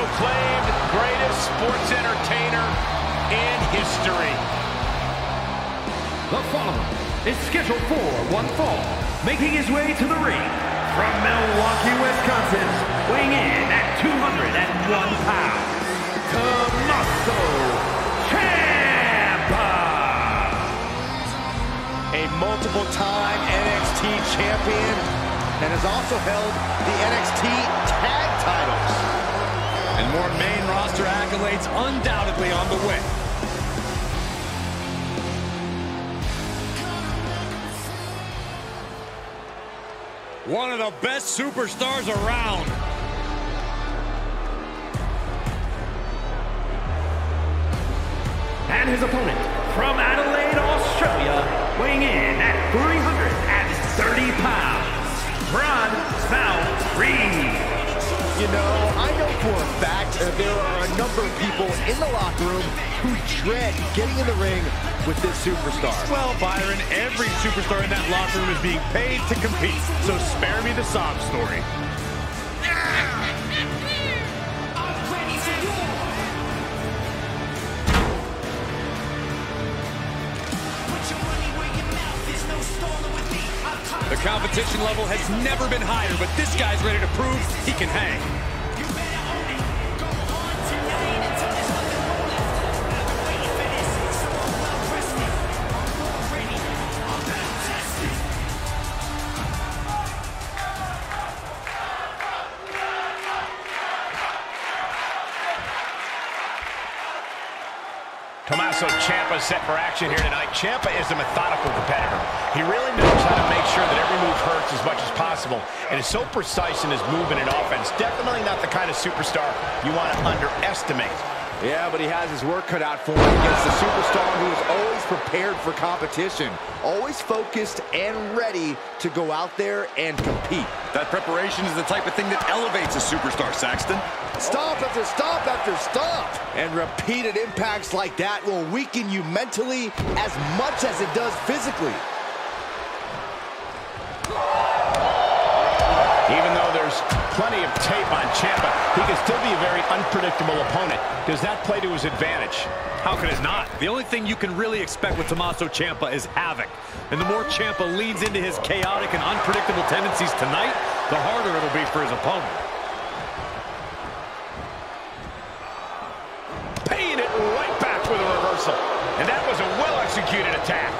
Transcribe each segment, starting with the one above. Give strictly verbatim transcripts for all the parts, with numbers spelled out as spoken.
proclaimed greatest sports entertainer in history. The following is scheduled for one fall, making his way to the ring from Milwaukee, Wisconsin, weighing in at two hundred one pounds, Tommaso Ciampa. A multiple-time N X T champion, and has also held the N X T tag titles. And more main roster accolades undoubtedly on the way. One of the best superstars around. And his opponent from Adelaide, Australia, weighing in at three hundred thirty pounds, Bronson Reed. You know, I know for a fact that there are a number of people in the locker room who dread getting in the ring with this superstar. Well, Byron, every superstar in that locker room is being paid to compete, so spare me the sob story. The competition level has never been higher, but this guy's ready to prove he can hang. Tommaso Ciampa is set for action here tonight. Ciampa is a methodical competitor. He really knows how to make sure that every move hurts as much as possible, and is so precise in his movement and offense. Definitely not the kind of superstar you want to underestimate. Yeah, but he has his work cut out for him against a superstar who is always prepared for competition, always focused and ready to go out there and compete. That preparation is the type of thing that elevates a superstar, Saxton. Stop after stop after stop. And repeated impacts like that will weaken you mentally as much as it does physically. Even though there's plenty of tape on Ciampa, he can still be a very unpredictable opponent. Does that play to his advantage? How could it not? The only thing you can really expect with Tommaso Ciampa is havoc. And the more Ciampa leans into his chaotic and unpredictable tendencies tonight, the harder it'll be for his opponent. Paying it right back with a reversal. And that was a well-executed attack.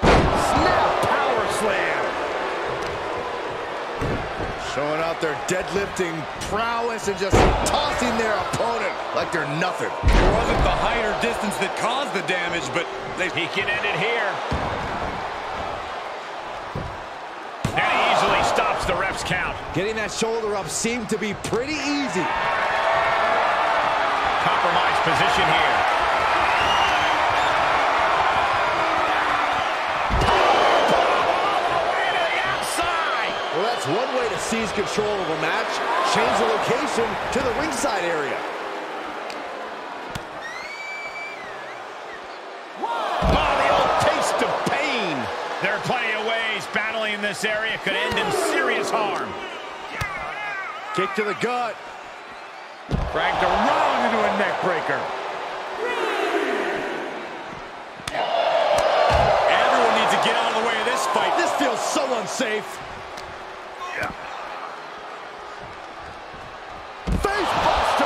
Snap power slam. Showing out their deadlifting prowess and just tossing their opponent like they're nothing. It wasn't the height or distance that caused the damage, but they... he can end it here. And he easily stops the ref's count. Getting that shoulder up seemed to be pretty easy. Compromised position here. All the way to the outside. Well, that's one way to seize control of a match. Change the location to the ringside area. Whoa. Oh, the old taste of pain. There are plenty of ways battling in this area could end in serious harm. Kick to the gut. Dragged around into a neck breaker. Everyone needs to get out of the way of this fight. This feels so unsafe. Yeah. Face buster.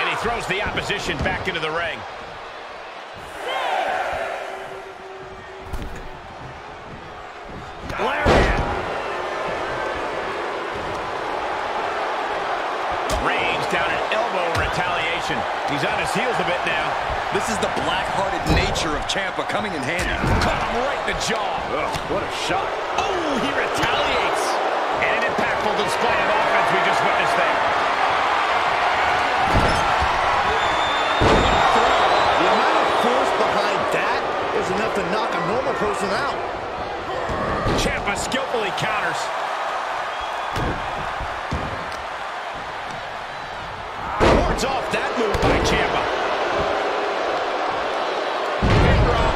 And he throws the opposition back into the ring. He's on his heels a bit now. This is the black-hearted nature of Ciampa coming in handy. Cut him right in the jaw. Ugh, what a shot. Oh, he retaliates. And an impactful display of offense we just witnessed there. The amount of force behind that is enough to knock a normal person out. Ciampa skillfully counters. Off that move by Ciampa. Pin drop.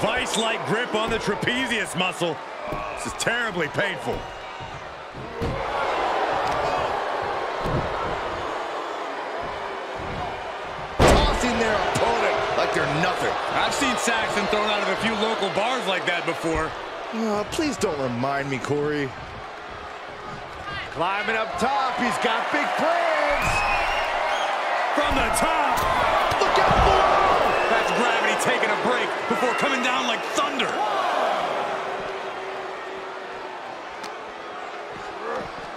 vice-like grip on the trapezius muscle. This is terribly painful. Tossing their opponent like they're nothing. I've seen Saxon thrown out of a few local bars like that before. Oh, please don't remind me, Corey. Climbing up top, he's got big plans. From the top. Look out below. That's gravity taking a break before coming down like thunder. Whoa.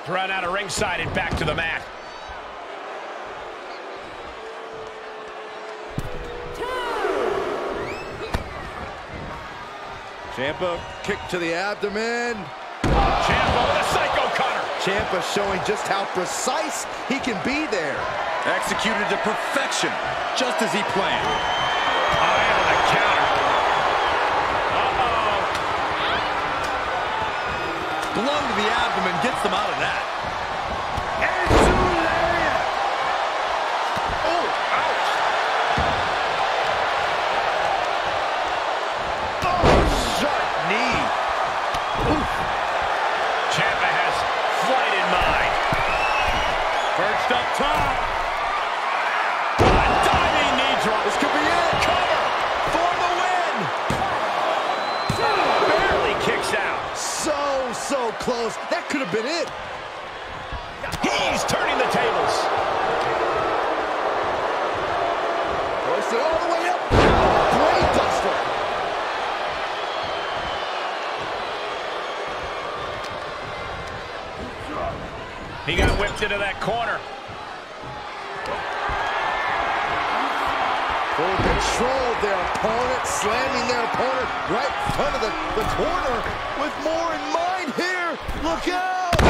Thrown out of ringside and back to the mat. Two. Ciampa kick to the abdomen. Ciampa with a psycho cutter. Ciampa showing just how precise he can be there. Executed to perfection, just as he planned. Eye on the counter. Uh-oh. Blow to the abdomen gets them out of that. And two there. Oh, ouch. Oh, shut knee. Oof. Ciampa has flight in mind. Perched up top. A diving knee drop. This could be it. Cover for the win. Oh, barely kicks out. So, so close. That could have been it. He's turning the tables. Hoist it all the way up. Brain duster. He got whipped into that corner. Full control of their opponent, slamming their opponent right in front of the, the corner with more in mind here. Look out! What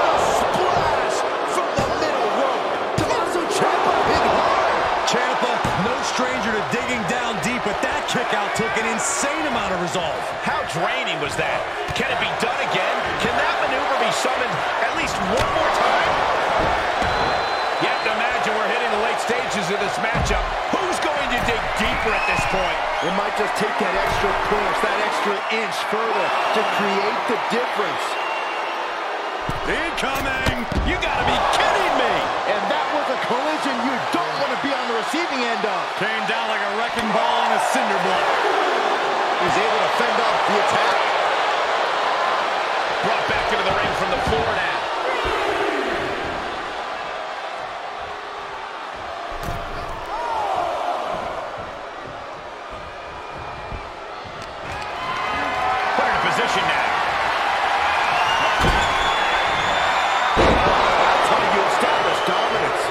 a splash from the middle rope. Tommaso Ciampa hit hard. Ciampa, no stranger to digging down deep, but that kick out took an insane amount of resolve. How draining was that? Can it be done again? Can that maneuver be summoned at least one more time? You have to imagine we're hitting the late stages of this matchup. Who's going to dig deeper at this point? It might just take that extra push, that extra inch further to create the difference. Incoming! You gotta be kidding me! And that was a collision you don't want to be on the receiving end of. Came down like a wrecking ball on a cinder block. He's able to fend off the attack. Brought back into the ring from the floor now. Put in a position now. That's how you establish dominance.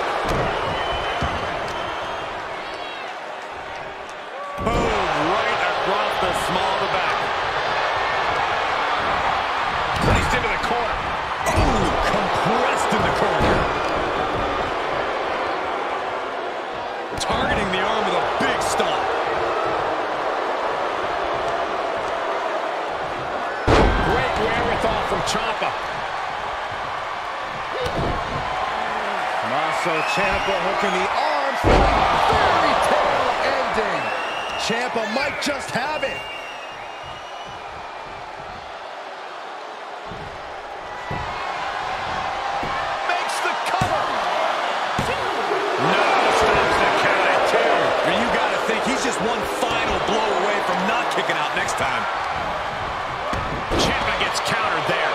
Boom, right across the small of the back. Into the corner. Ooh, compressed in the corner. Targeting the arm with a big stomp. Great wherewithal from Ciampa. Tommaso Ciampa hooking the arms. Fairy tale ending. Ciampa might just have it. Just one final blow away from not kicking out next time. Ciampa gets countered there.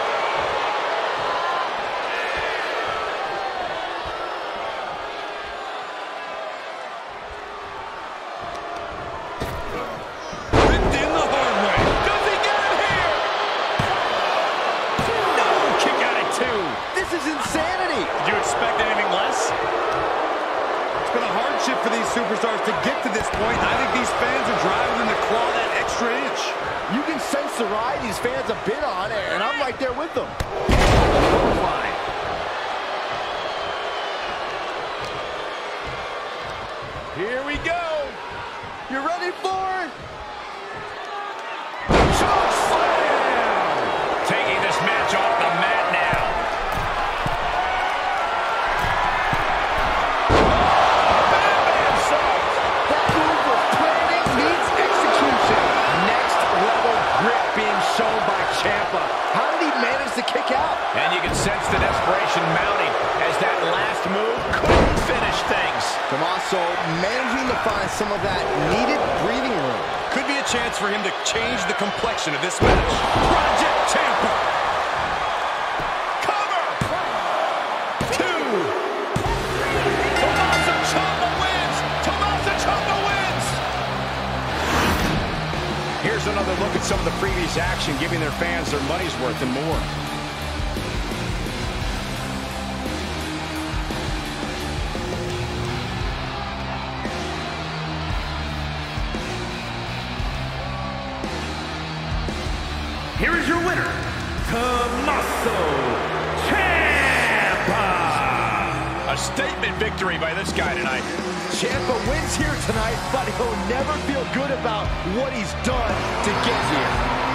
Ripped in the hard way. Does he get it here? No, kick out at two. This is insanity. Did you expect anything less? It's been a hardship for these superstars to get to this point. I think these fans are driving them to claw that extra inch. You can sense the ride these fans have been on, and I'm right there with them. Here we go. You ready for it? Choke slam! Taking this match off the mat now. Needs execution. find some of that needed breathing room. Could be a chance for him to change the complexion of this match. Project Ciampa. Cover. Two. Tommaso Ciampa wins. Tommaso Ciampa wins. Here's another look at some of the previous action, giving their fans their money's worth and more. Here is your winner, Tommaso Ciampa. A statement victory by this guy tonight. Ciampa wins here tonight, but he'll never feel good about what he's done to get here.